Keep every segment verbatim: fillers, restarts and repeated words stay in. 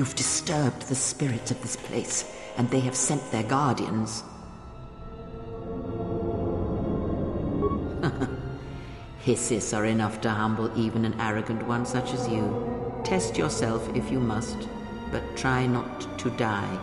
You've disturbed the spirits of this place, and they have sent their guardians. Hisses are enough to humble even an arrogant one such as you. Test yourself if you must, but try not to die.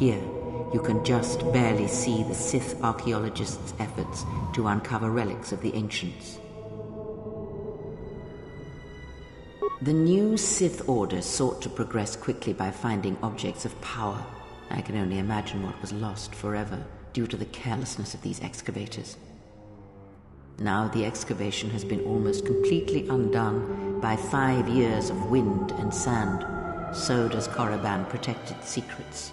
Here, you can just barely see the Sith archaeologists' efforts to uncover relics of the ancients. The new Sith Order sought to progress quickly by finding objects of power. I can only imagine what was lost forever due to the carelessness of these excavators. Now the excavation has been almost completely undone by five years of wind and sand. So does Korriban protect its secrets.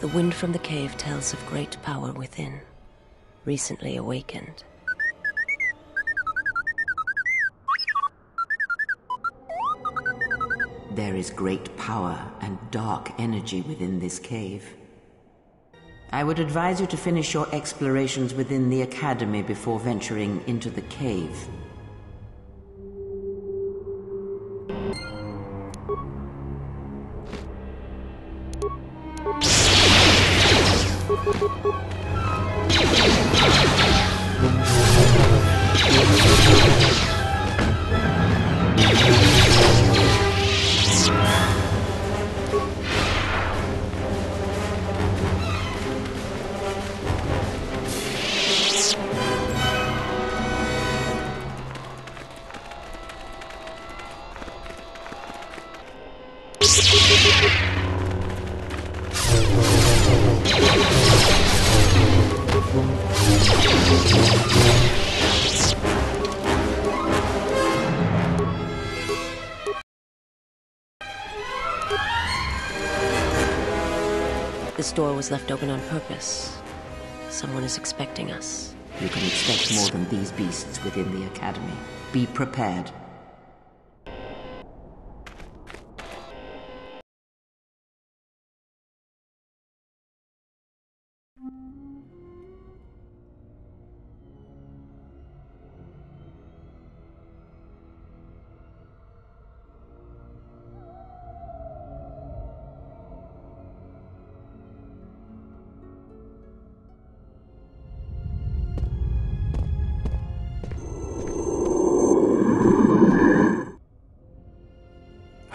The wind from the cave tells of great power within, recently awakened. There is great power and dark energy within this cave. I would advise you to finish your explorations within the academy before venturing into the cave. This door was left open on purpose. Someone is expecting us. You can expect more than these beasts within the Academy. Be prepared.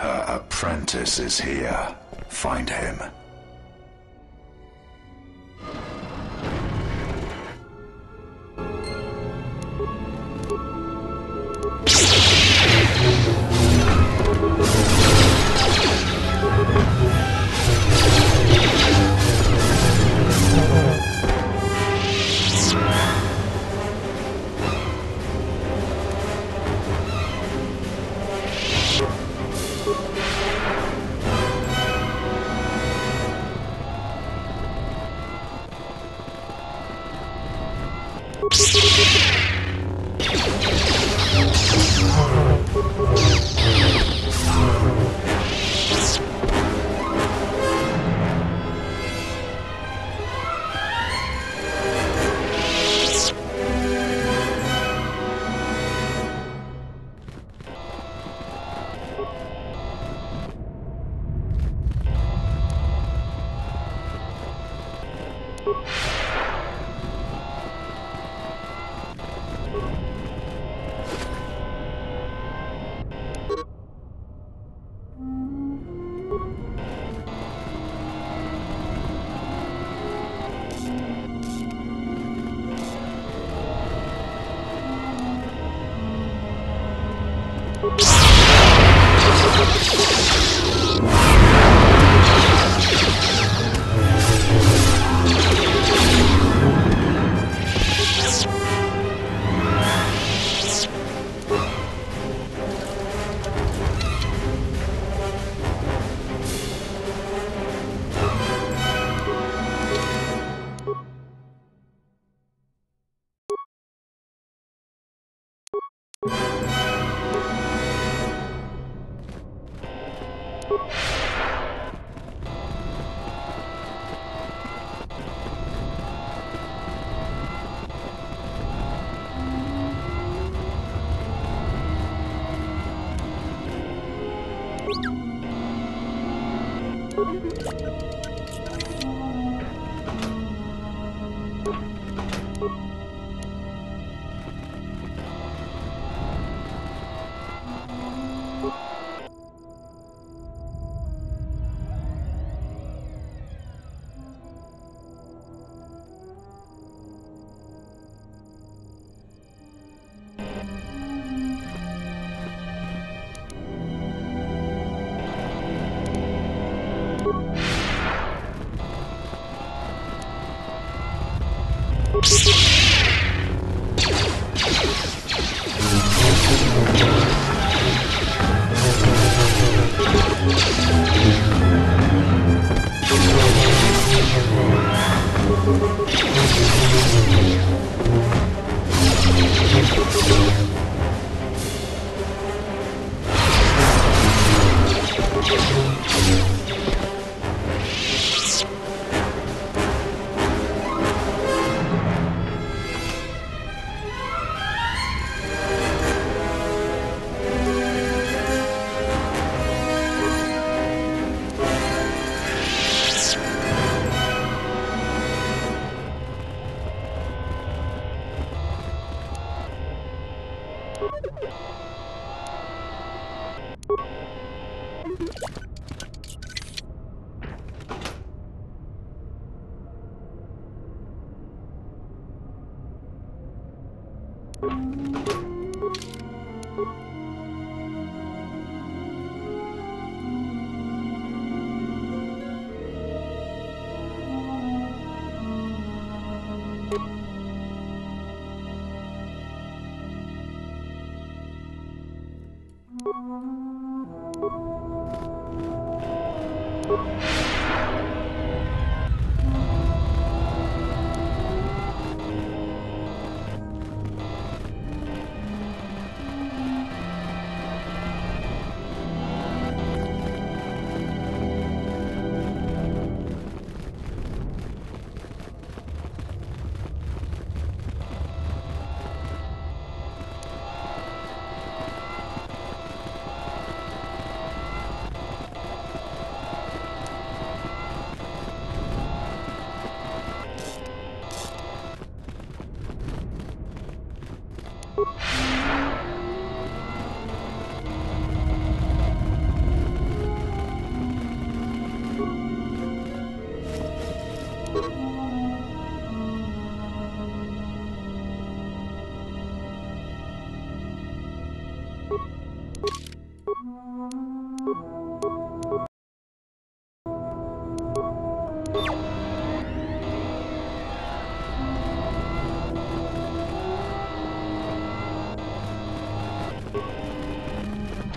Apprentice is here. Find him.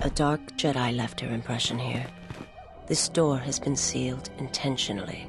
A dark Jedi left her impression here. This door has been sealed intentionally.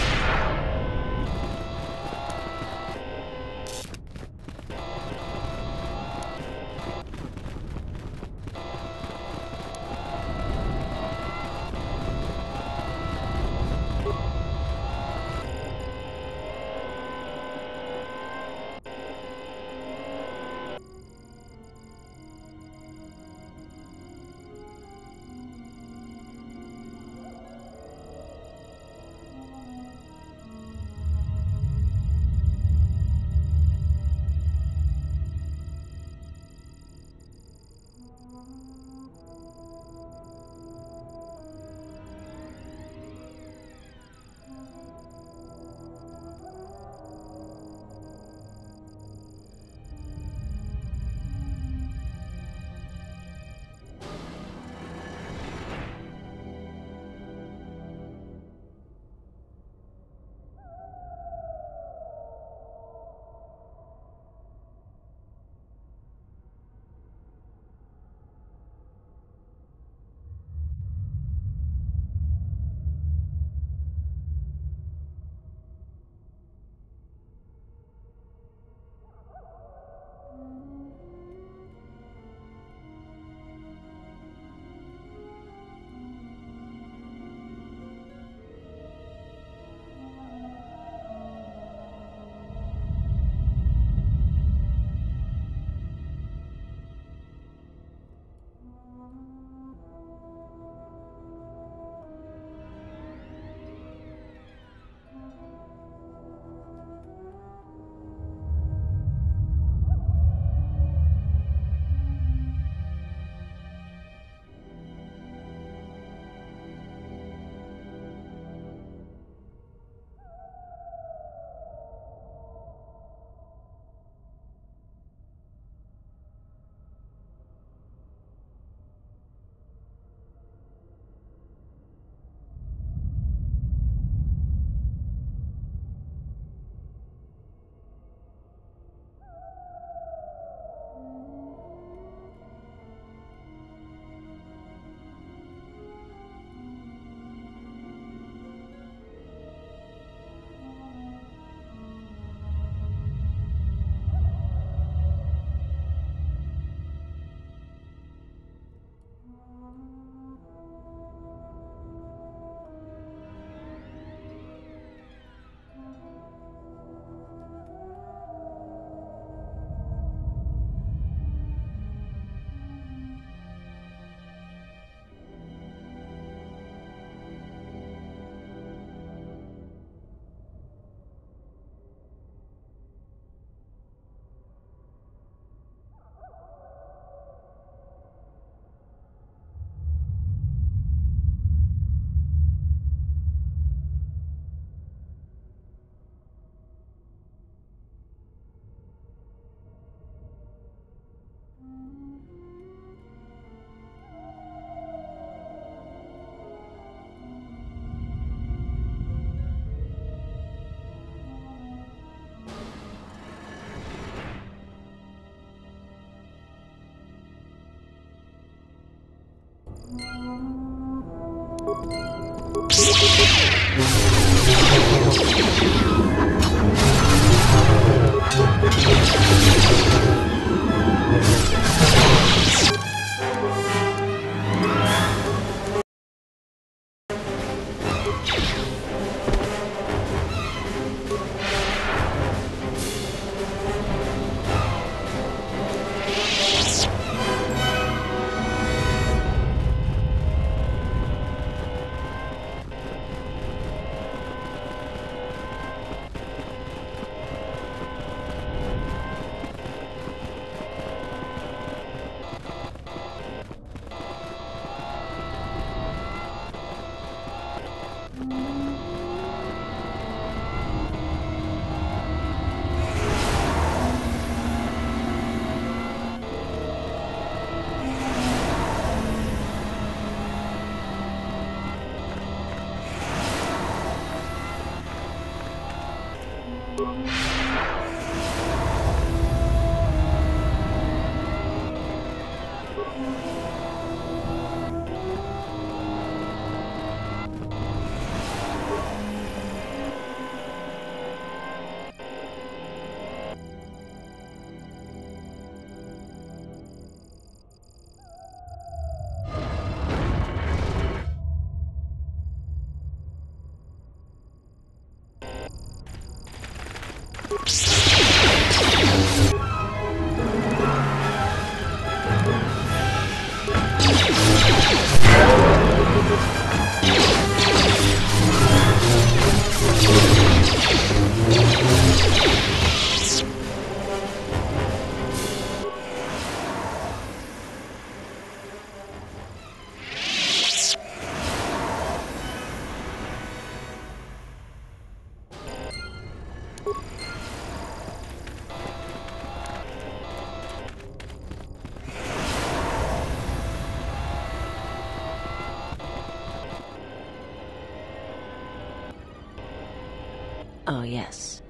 Oh, yes.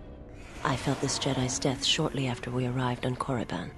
I felt this Jedi's death shortly after we arrived on Korriban.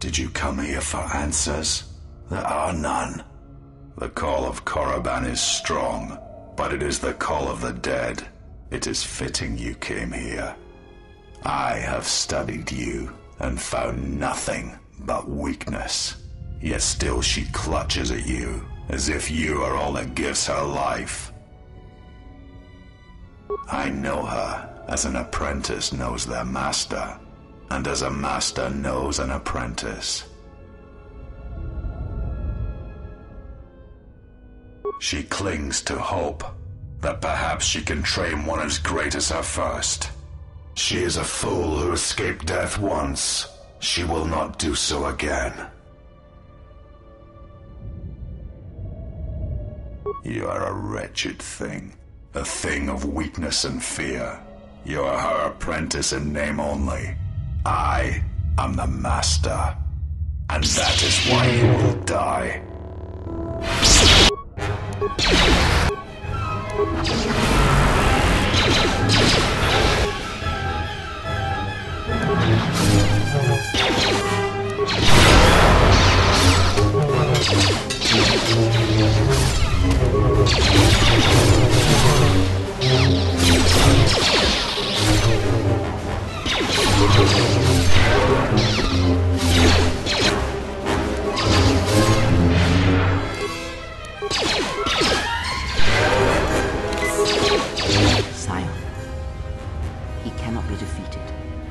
Did you come here for answers? There are none. The call of Korriban is strong, but it is the call of the dead. It is fitting you came here. I have studied you and found nothing but weakness. Yet still she clutches at you, as if you are all that gives her life. I know her as an apprentice knows their master, and as a master knows an apprentice. She clings to hope that perhaps she can train one as great as her first. She is a fool who escaped death once. She will not do so again. You are a wretched thing, a thing of weakness and fear. You are her apprentice in name only. I am the master, and that is why you will die.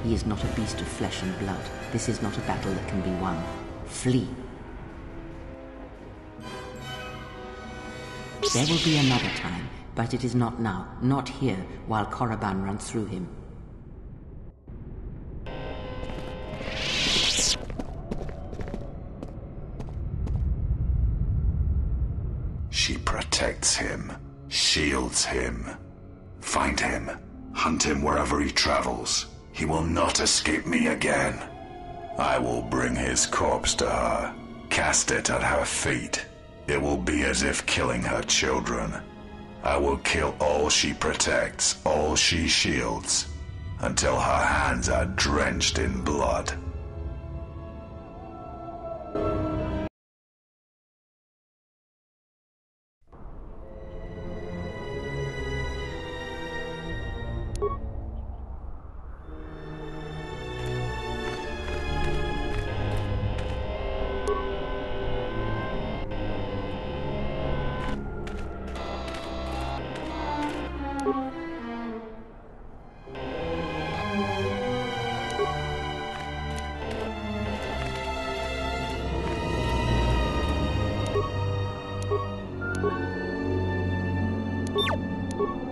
He is not a beast of flesh and blood. This is not a battle that can be won. Flee. There will be another time, but it is not now, not here, while Korriban runs through him. She protects him, shields him. Find him, hunt him wherever he travels. He will not escape me again. I will bring his corpse to her, cast it at her feet. It will be as if killing her children. I will kill all she protects, all she shields, until her hands are drenched in blood. You